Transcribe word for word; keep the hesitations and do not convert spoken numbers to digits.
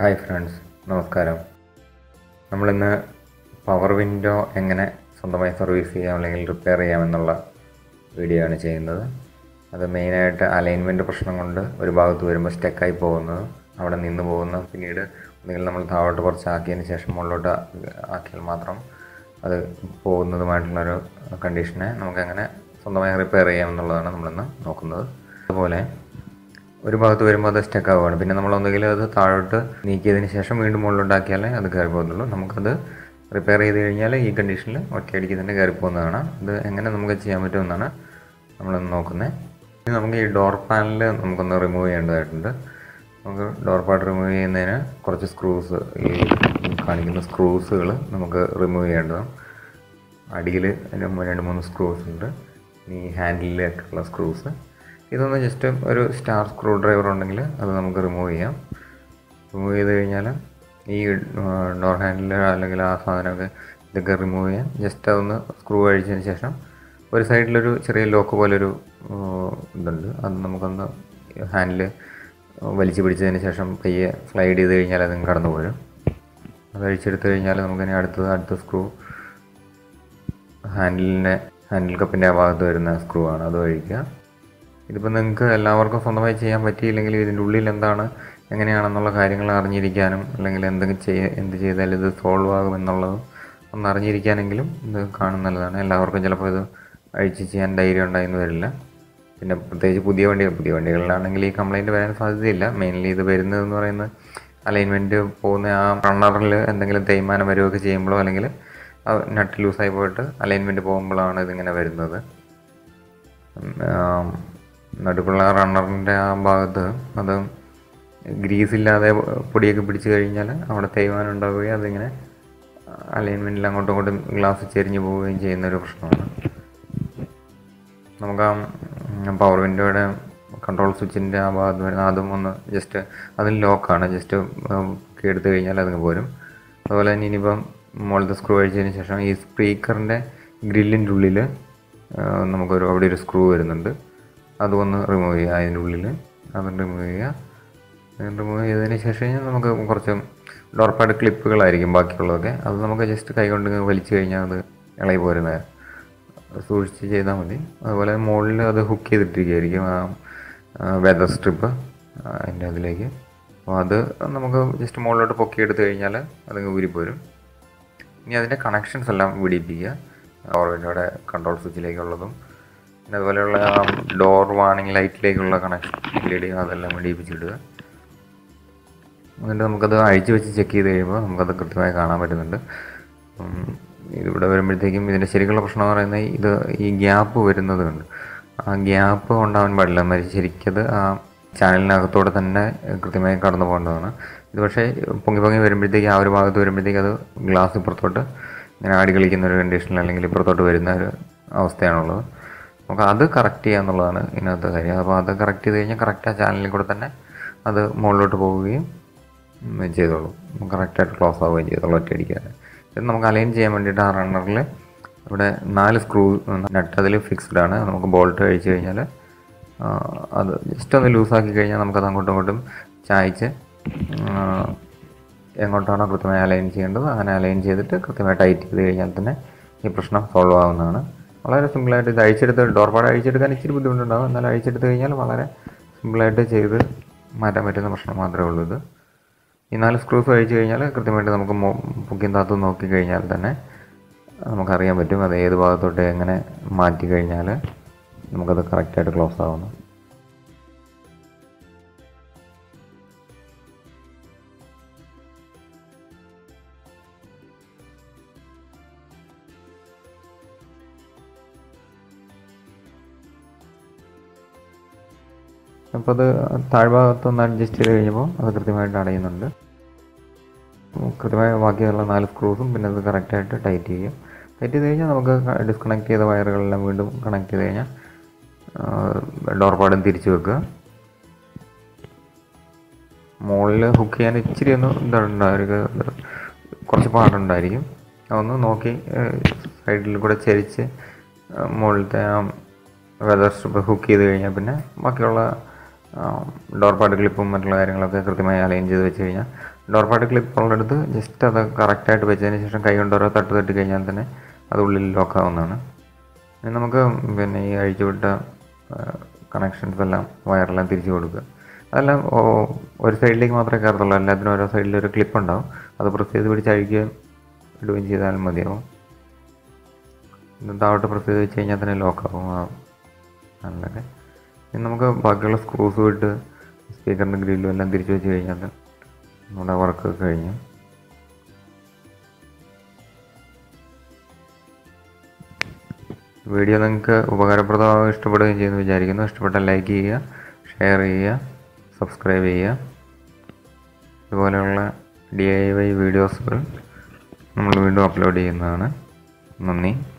Hi friends, നമസ്കാരം. നമ്മളിന്ന് power window എങ്ങനെ സ്വന്തമായി സർവീസ് ചെയ്യാം അല്ലെങ്കിൽ റിപ്പയർ ചെയ്യാമെന്നുള്ള വീഡിയോ ആണ് ചെയ്യുന്നത്. അത് മെയിനായിട്ട് അലൈൻമെൻറ്റ് പ്രശ്നം കൊണ്ട് ഒരു ഭാഗത്ത് വരുമ്പോൾ സ്റ്റെക്കായി പോകുന്നത്, അവിടെ നിന്ന് പോകുന്ന, പിന്നീട് ഒന്നുകിൽ നമ്മൾ താഴോട്ട് കുറച്ച് ആക്കിയതിന് ശേഷം മുകളിലോട്ട് ആക്കിയാൽ മാത്രം അത് പോകുന്നതുമായിട്ടുള്ളൊരു കണ്ടീഷനെ നമുക്കങ്ങനെ സ്വന്തമായി റിപ്പയർ ചെയ്യാമെന്നുള്ളതാണ് നമ്മളിന്ന് നോക്കുന്നത്. അതുപോലെ ഒരു ഭാഗത്ത് വരുമ്പോൾ അത് സ്റ്റെക്ക് ആവുകയാണ്, പിന്നെ നമ്മളൊന്നുകിൽ അത് താഴോട്ട് നീക്കിയതിന് ശേഷം വീണ്ടും മുകളിലോട്ടാക്കിയാലേ അത് കയറി പോകുന്നുള്ളൂ. നമുക്കത് റിപ്പയർ ചെയ്ത് കഴിഞ്ഞാൽ ഈ കണ്ടീഷനിൽ ഒറ്റയടിക്ക് തന്നെ കയറി പോകുന്നതാണ്. ഇത് എങ്ങനെ നമുക്ക് ചെയ്യാൻ പറ്റുമെന്നാണ് നമ്മളൊന്ന് നോക്കുന്നത്. ഇനി നമുക്ക് ഈ ഡോർ പാനൽ നമുക്കൊന്ന് റിമൂവ് ചെയ്യേണ്ടതായിട്ടുണ്ട്. നമുക്ക് ഡോർ പാഡ് റിമൂവ് ചെയ്യുന്നതിന് കുറച്ച് സ്ക്രൂസ്, ഈ കാണിക്കുന്ന സ്ക്രൂസുകൾ നമുക്ക് റിമൂവ് ചെയ്യേണ്ടതാണ്. അടിയിൽ രണ്ട് മൂന്ന് സ്ക്രൂസ് ഉണ്ട്, ഈ ഹാൻഡിലേക്കുള്ള സ്ക്രൂസ്. ഇതൊന്ന് ജസ്റ്റ് ഒരു സ്റ്റാർ സ്ക്രൂ ഡ്രൈവർ ഉണ്ടെങ്കിൽ അത് നമുക്ക് റിമൂവ് ചെയ്യാം. റിമൂവ് ചെയ്ത് കഴിഞ്ഞാൽ ഈ ഡോർ ഹാൻഡിൽ അല്ലെങ്കിൽ ആ സാധനമൊക്കെ ഇതൊക്കെ റിമൂവ് ചെയ്യാം. ജസ്റ്റ് അതൊന്ന് സ്ക്രൂ അഴിച്ചതിന് ശേഷം ഒരു സൈഡിലൊരു ചെറിയ ലോക്ക് പോലൊരു ഇതുണ്ട്, അത് നമുക്കൊന്ന് ഹാൻഡിൽ വലിച്ചു പിടിച്ചതിന് ശേഷം പയ്യെ സ്ലൈഡ് ചെയ്ത് കഴിഞ്ഞാൽ അതും കടന്നു പോരും. അത് അഴിച്ചെടുത്ത് കഴിഞ്ഞാൽ നമുക്കിനി അടുത്തത് അടുത്ത സ്ക്രൂ ഹാൻഡിലിൻ്റെ ഹാൻഡിൽ കപ്പിൻ്റെ ആ ഭാഗത്ത് വരുന്ന സ്ക്രൂ ആണ്, അത് അഴിക്കുക. ഇതിപ്പോൾ നിങ്ങൾക്ക് എല്ലാവർക്കും സ്വന്തമായി ചെയ്യാൻ പറ്റിയില്ലെങ്കിൽ ഇതിൻ്റെ ഉള്ളിൽ എന്താണ് എങ്ങനെയാണെന്നുള്ള കാര്യങ്ങൾ അറിഞ്ഞിരിക്കാനും അല്ലെങ്കിൽ എന്തെങ്കിലും ചെയ്യ എന്ത് ചെയ്താൽ ഇത് സോൾവ് ആകുമെന്നുള്ളത് ഒന്ന് അറിഞ്ഞിരിക്കാനെങ്കിലും ഇത് കാണുന്നതാണ്. എല്ലാവർക്കും ചിലപ്പോൾ ഇത് അഴിച്ച് ചെയ്യാൻ ധൈര്യം ഉണ്ടായെന്ന് വരില്ല. പിന്നെ പ്രത്യേകിച്ച് പുതിയ വണ്ടികൾ പുതിയ വണ്ടികളിലാണെങ്കിൽ ഈ കംപ്ലയിൻറ്റ് വരാൻ സാധ്യതയില്ല. മെയിൻലി ഇത് വരുന്നതെന്ന് പറയുന്നത് അലൈൻമെൻറ്റ് പോകുന്ന ആ റണ്ണറിൽ എന്തെങ്കിലും തേയ്മാനം വരികയൊക്കെ ചെയ്യുമ്പോഴോ അല്ലെങ്കിൽ നട്ട് ലൂസായി പോയിട്ട് അലൈൻമെൻറ്റ് പോകുമ്പോഴാണ് ഇതിങ്ങനെ വരുന്നത്. നടുക്കുള്ള റണ്ണറിൻ്റെ ആ ഭാഗത്ത് അത് ഗ്രീസില്ലാതെ പൊടിയൊക്കെ പിടിച്ചു കഴിഞ്ഞാൽ അവിടെ തേയ്മാനം ഉണ്ടാവുകയും അതിങ്ങനെ അലൈൻമെൻറ്റിൽ അങ്ങോട്ടും ഇങ്ങോട്ടും ഗ്ലാസ് ചെരിഞ്ഞു പോവുകയും ചെയ്യുന്നൊരു പ്രശ്നമാണ്. നമുക്ക് ആ പവർ വിൻഡോയുടെ കൺട്രോൾ സ്വിച്ചിൻ്റെ ആ ഭാഗത്ത് വരുന്ന അതും ഒന്ന് ജസ്റ്റ് അതിൽ ലോക്കാണ്, ജസ്റ്റ് എടുത്തു കഴിഞ്ഞാൽ അതിന് പോരും. അതുപോലെ തന്നെ ഇനിയിപ്പം മുകളിലത്തെ സ്ക്രൂ അഴിച്ചതിന് ശേഷം ഈ സ്പീക്കറിൻ്റെ ഗ്രില്ലിൻ്റെ ഉള്ളിൽ നമുക്കൊരു അവിടെ ഒരു സ്ക്രൂ വരുന്നുണ്ട്, അതുമൊന്ന് റിമൂവ് ചെയ്യുക. അതിൻ്റെ ഉള്ളിൽ അത് റിമൂവ് ചെയ്യുക. റിമൂവ് ചെയ്തതിന് ശേഷം നമുക്ക് കുറച്ച് ഡോർ പാഡ് ക്ലിപ്പുകളായിരിക്കും ബാക്കിയുള്ളതൊക്കെ, അത് നമുക്ക് ജസ്റ്റ് കൈകൊണ്ട് വലിച്ചു കഴിഞ്ഞാൽ അത് ഇളകി പോരുന്നത് സൂക്ഷിച്ച് ചെയ്താൽ മതി. അതുപോലെ മുകളിൽ അത് ഹുക്ക് ചെയ്തിട്ടിരിക്കുകയായിരിക്കും ആ വെതർ സ്ട്രിപ്പ് അതിൻ്റെ അതിലേക്ക്, അപ്പോൾ അത് നമുക്ക് ജസ്റ്റ് മുകളിലോട്ട് പൊക്കിയെടുത്ത് കഴിഞ്ഞാൽ അത് ഊരിപ്പോരും. ഇനി അതിൻ്റെ കണക്ഷൻസ് എല്ലാം പിടിപ്പിക്കുക, പവർ വിൻഡോയുടെ കൺട്രോൾ സ്വിച്ചിലേക്കുള്ളതും പിന്നെ അതുപോലെയുള്ള ഡോർ വാണിംഗ് ലൈറ്റിലേക്കുള്ള കണക്ഷൻ എൽ ഇ ഡി അതെല്ലാം പിടിപ്പിച്ചിടുക. എന്നിട്ട് നമുക്കത് അഴിച്ചു വെച്ച് ചെക്ക് ചെയ്ത് കഴിയുമ്പോൾ നമുക്കത് കൃത്യമായി കാണാൻ പറ്റുന്നുണ്ട്. ഇതിവിടെ വരുമ്പോഴത്തേക്കും ഇതിൻ്റെ ശരിക്കുള്ള പ്രശ്നം എന്ന് പറയുന്നത് ഇത് ഈ ഗ്യാപ്പ് വരുന്നത് കൊണ്ട് ആ ഗ്യാപ്പ് ഉണ്ടാവാൻ പാടില്ല. എന്നാൽ ശരിക്കത് ആ ചാനലിനകത്തോടെ തന്നെ കൃത്യമായി കടന്നു പോകേണ്ടതാണ്. ഇത് പക്ഷേ പൊങ്ങി പൊങ്ങി വരുമ്പോഴത്തേക്ക് ആ ഒരു ഭാഗത്ത് വരുമ്പോഴത്തേക്ക് അത് ഗ്ലാസ് ഇപ്പുറത്തോട്ട് ഇങ്ങനെ ആടി കളിക്കുന്ന ഒരു കണ്ടീഷനിൽ അല്ലെങ്കിൽ ഇപ്പുറത്തോട്ട് വരുന്ന ഒരു അവസ്ഥയാണുള്ളത്. നമുക്ക് അത് കറക്റ്റ് ചെയ്യുക എന്നുള്ളതാണ് ഇതിനകത്ത് കാര്യം. അപ്പോൾ അത് കറക്റ്റ് ചെയ്ത് കഴിഞ്ഞാൽ കറക്റ്റ് ആ ചാനലിൽ കൂടെ തന്നെ അത് മുകളിലോട്ട് പോവുകയും ചെയ്തോളൂ, കറക്റ്റായിട്ട് ക്ലോസ് ആവുകയും ചെയ്തോളൂ ഒറ്റയടിക്കാതെ. ഇത് നമുക്ക് അലൈൻ ചെയ്യാൻ വേണ്ടിയിട്ട് ആ റണ്ണറിൽ ഇവിടെ നാല് സ്ക്രൂ നട്ട് അതിൽ ഫിക്സ്ഡ് ആണ്. നമുക്ക് ബോൾട്ട് അഴിച്ചു കഴിഞ്ഞാൽ അത് ജസ്റ്റ് ഒന്ന് ലൂസാക്കി കഴിഞ്ഞാൽ നമുക്കത് അങ്ങോട്ടും ഇങ്ങോട്ടും ചായച്ച് എങ്ങോട്ടാണോ കൃത്യമായി അലൈൻ ചെയ്യേണ്ടത് അങ്ങനെ അലൈൻ ചെയ്തിട്ട് കൃത്യമായി ടൈറ്റ് ചെയ്ത് കഴിഞ്ഞാൽ തന്നെ ഈ പ്രശ്നം സോൾവ് ആവുന്നതാണ്. വളരെ സിമ്പിളായിട്ട് ഇത് അഴിച്ചെടുത്ത് ഡോർ പാഡ് അഴിച്ചെടുക്കാൻ ഇച്ചിരി ബുദ്ധിമുട്ടുണ്ടാകും, എന്നാലും അഴിച്ചെടുത്ത് കഴിഞ്ഞാൽ വളരെ സിമ്പിളായിട്ട് ചെയ്ത് മാറ്റാൻ പറ്റുന്ന പ്രശ്നം മാത്രമേ ഉള്ളൂ ഇത്. ഈ നാല് സ്ക്രൂസ് അഴിച്ചു കഴിഞ്ഞാൽ കൃത്യമായിട്ട് നമുക്ക് പൊക്കിയും താത്തും നോക്കിക്കഴിഞ്ഞാൽ തന്നെ നമുക്കറിയാൻ പറ്റും അത് ഏത് ഭാഗത്തോട്ട് എങ്ങനെ മാറ്റി കഴിഞ്ഞാൽ നമുക്കത് കറക്റ്റായിട്ട് ക്ലോസ് ആവുന്നു. അപ്പോൾ അത് താഴ്ഭാഗത്തൊന്ന് അഡ്ജസ്റ്റ് ചെയ്ത് കഴിഞ്ഞപ്പോൾ അത് കൃത്യമായിട്ട് അടയുന്നുണ്ട്. കൃത്യമായി ബാക്കിയുള്ള നാല് സ്ക്രൂസും പിന്നെ അത് കറക്റ്റായിട്ട് ടൈറ്റ് ചെയ്യും. ടൈറ്റ് ചെയ്ത് കഴിഞ്ഞാൽ നമുക്ക് ഡിസ്കണക്ട് ചെയ്ത വയറുകളെല്ലാം വീണ്ടും കണക്ട് ചെയ്ത് കഴിഞ്ഞാൽ ഡോർ പാഡും തിരിച്ചു വെക്കുക. മുകളിൽ ഹുക്ക് ചെയ്യാൻ ഇച്ചിരി ഒന്ന് ഇതുണ്ടായിരിക്കും, കുറച്ച് പാടുണ്ടായിരിക്കും. അതൊന്ന് നോക്കി സൈഡിൽ കൂടെ ചരിച്ച് മുകളിലത്തെ ആ വെതർ സ്ട്രിപ്പ് ഹുക്ക് ചെയ്ത് കഴിഞ്ഞാൽ പിന്നെ ബാക്കിയുള്ള ഡോർ പാഡ് ക്ലിപ്പും മറ്റുള്ള കാര്യങ്ങളൊക്കെ കൃത്യമായി അലൈൻ ചെയ്ത് വെച്ച് കഴിഞ്ഞാൽ door clip on just the correct at which generation Kayondora that the Digan than a little lock on. And Namaka when I showed the connection wire length is good. I love or side like Matracarla, Ladno side little clip on down, other process which I give doing his almadio. The outer process change at the lock on. In the Bagala screws would speak on the grill and the church. Not a worker carrying. Video link Ubagarabra is to put in the Jarigano, to put a like here, share here, subscribe here. The Valala D I Y videos will upload in Nani.